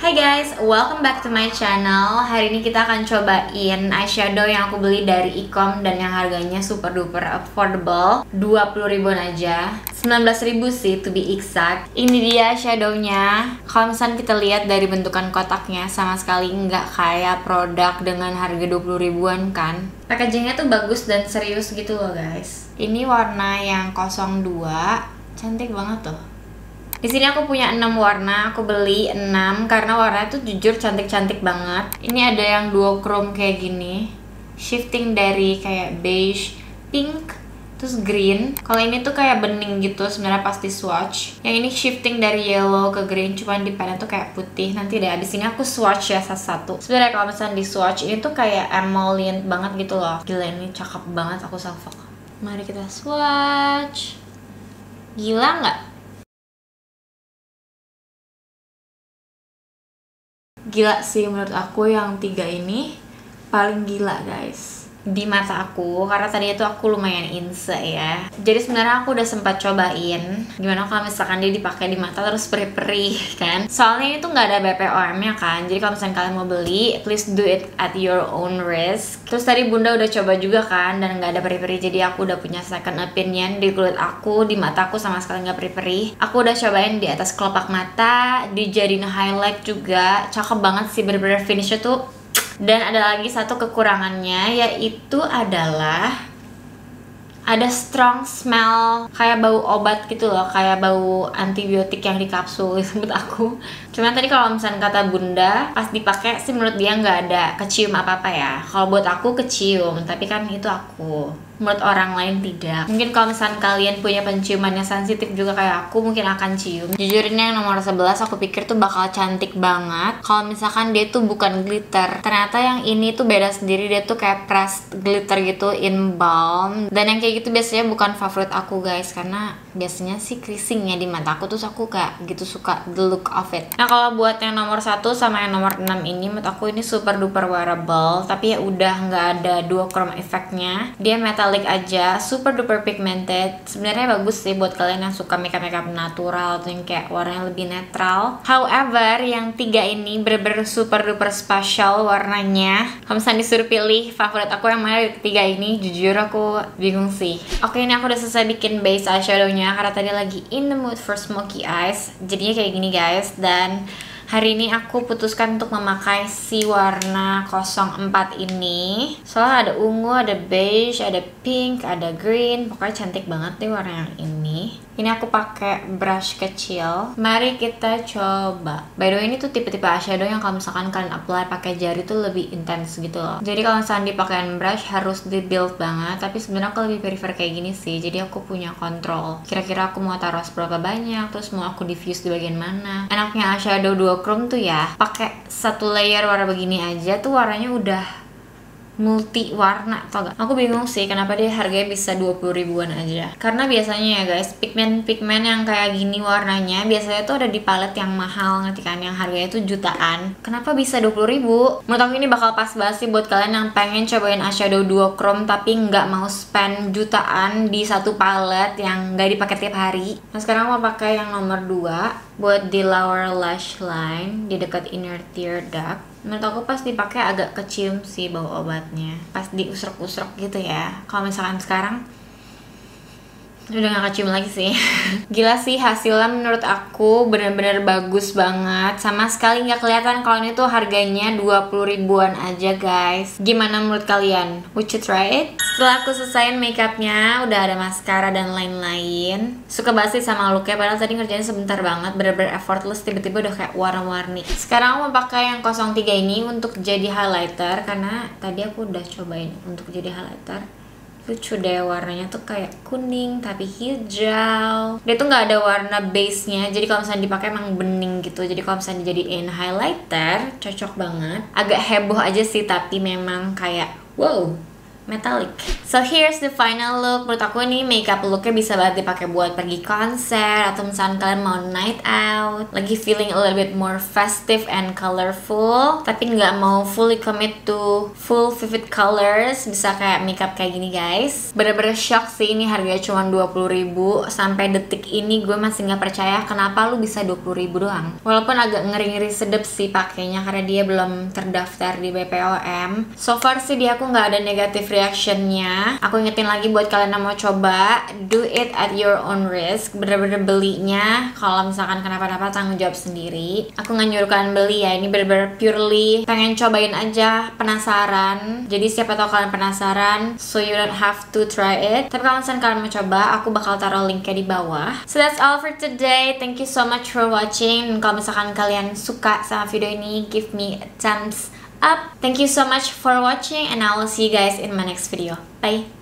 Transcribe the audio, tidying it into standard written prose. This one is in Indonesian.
Hai guys, welcome back to my channel. Hari ini kita akan cobain eyeshadow yang aku beli dari Ecom dan yang harganya super duper affordable, 20.000-an aja, 19.000 sih to be exact. Ini dia eyeshadownya. Kalau misalnya kita lihat dari bentukan kotaknya, sama sekali nggak kayak produk dengan harga 20.000-an kan. Packagingnya tuh bagus dan serius gitu loh guys. Ini warna yang 02, cantik banget tuh. Di sini aku punya 6 warna, aku beli 6 karena warnanya tuh jujur cantik-cantik banget. Ini ada yang duochrome kayak gini, shifting dari kayak beige, pink, terus green. Kalau ini tuh kayak bening gitu, sebenarnya pasti swatch. Yang ini shifting dari yellow ke green, cuman di pennya tuh kayak putih. Nanti deh abis ini aku swatch ya satu-satu. Sebenarnya kalau misalnya di swatch ini tuh kayak emollient banget gitu loh. Gila, ini cakep banget, aku salvok. Mari kita swatch. Gila nggak? Gila sih menurut aku yang 3 ini paling gila guys di mata aku, karena tadi itu aku lumayan inse ya. Jadi sebenarnya aku udah sempat cobain gimana kalau misalkan dia dipakai di mata terus perih-perih kan. Soalnya itu nggak ada BPOM-nya kan. Jadi kalau misalkan kalian mau beli, please do it at your own risk. Terus tadi Bunda udah coba juga kan dan nggak ada perih-perih. Jadi aku udah punya second opinion di kulit aku, di mata aku sama sekali nggak perih-perih. Aku udah cobain di atas kelopak mata, dijadiin highlight juga. Cakep banget sih, bener-bener finishnya tuh. Dan ada lagi satu kekurangannya, yaitu adalah ada strong smell, kayak bau obat gitu loh, kayak bau antibiotik yang di kapsul menurut aku. Cuman tadi kalau misalnya kata Bunda, pas dipakai sih menurut dia nggak ada kecium apa-apa ya. Kalau buat aku kecium, tapi kan itu aku, menurut orang lain tidak. Mungkin kalau misalkan kalian punya penciumannya sensitif juga kayak aku, mungkin akan cium. Jujur ini yang nomor 11 aku pikir tuh bakal cantik banget kalau misalkan dia tuh bukan glitter. Ternyata yang ini tuh beda sendiri, dia tuh kayak pressed glitter gitu in balm. Dan yang kayak gitu biasanya bukan favorit aku guys, karena biasanya sih creasingnya di mata aku, terus aku kayak gitu suka the look of it. Nah kalau buat yang nomor 1 sama yang nomor 6 ini, menurut aku ini super duper wearable. Tapi ya udah, nggak ada duochrome effect-nya. Dia metal aja, super duper pigmented. Sebenarnya bagus sih buat kalian yang suka makeup natural atau yang kayak warnanya lebih netral. However, yang 3 ini bener-bener super duper special warnanya. Kalau misalnya disuruh pilih favorit aku yang mana dari 3 ini, jujur aku bingung sih. Oke, ini aku udah selesai bikin base eyeshadownya karena tadi lagi in the mood for smoky eyes. Jadinya kayak gini guys, dan hari ini aku putuskan untuk memakai si warna 04 ini. Soalnya ada ungu, ada beige, ada pink, ada green. Pokoknya cantik banget nih warna yang ini. Ini aku pakai brush kecil. Mari kita coba. By the way, ini tuh tipe-tipe eyeshadow yang kalau misalkan kalian apply pakai jari tuh lebih intense gitu loh. Jadi kalau misalkan dipakein brush harus di-build banget. Tapi sebenarnya aku lebih prefer kayak gini sih. Jadi aku punya kontrol. Kira-kira aku mau taruh seberapa banyak, terus mau aku diffuse di bagian mana. Enaknya eyeshadow duochrome tuh ya, pakai satu layer warna begini aja tuh warnanya udah multi warna tau gak? Aku bingung sih kenapa dia harganya bisa 20.000-an aja. Karena biasanya ya guys, pigmen-pigmen yang kayak gini warnanya biasanya tuh ada di palet yang mahal, ngerti kan? Yang harganya tuh jutaan. Kenapa bisa 20.000? Menurut aku ini bakal pas banget sih buat kalian yang pengen cobain eyeshadow duochrome tapi nggak mau spend jutaan di satu palet yang nggak dipakai tiap hari. Nah sekarang aku mau pakai yang nomor 2 buat di lower lash line, di dekat inner tear duct. Menurut aku pas dipakai agak kecium sih bau obatnya, pas diusrek-usrek gitu ya. Kalau misalkan sekarang udah gak kecium lagi sih. Gila sih hasilnya, menurut aku bener-bener bagus banget. Sama sekali nggak kelihatan kalau ini tuh harganya 20.000-an aja guys. Gimana menurut kalian? Would you try it? Setelah aku selesaiin makeupnya, udah ada maskara dan lain-lain. Suka banget sih sama looknya, padahal tadi ngerjain sebentar banget. Bener-bener effortless, tiba-tiba udah kayak warna-warni. Sekarang aku mau pakai yang 03 ini untuk jadi highlighter, karena tadi aku udah cobain untuk jadi highlighter. Lucu deh warnanya tuh kayak kuning tapi hijau. Dia tuh nggak ada warna base-nya, jadi kalau misalnya dipakai emang bening gitu. Jadi kalau misalnya dijadiin highlighter cocok banget. Agak heboh aja sih, tapi memang kayak wow, metallic. So here's the final look. Menurut aku ini makeup looknya bisa banget dipakai buat pergi konser atau misalnya kalian mau night out, lagi feeling a little bit more festive and colorful, tapi nggak mau fully commit to full vivid colors. Bisa kayak makeup kayak gini guys. Bener-bener shock sih, ini harganya cuma 20.000. Sampai detik ini gue masih nggak percaya kenapa lu bisa 20.000 doang. Walaupun agak ngeri-ngeri sedep sih pakainya karena dia belum terdaftar di BPOM. So far sih dia aku nggak ada negative reactionnya. Aku ingetin lagi buat kalian yang mau coba, do it at your own risk. Bener-bener belinya kalau misalkan kenapa-napa tanggung jawab sendiri. Aku nggak nyuruh kalian beli ya, ini bener-bener purely pengen cobain aja, penasaran. Jadi siapa tau kalian penasaran, so you don't have to try it. Tapi kalau misalkan kalian mau coba, aku bakal taruh linknya di bawah. So that's all for today. Thank you so much for watching. Dan kalau misalkan kalian suka sama video ini, give me a thumbs up. Thank you so much for watching and I will see you guys in my next video. Bye.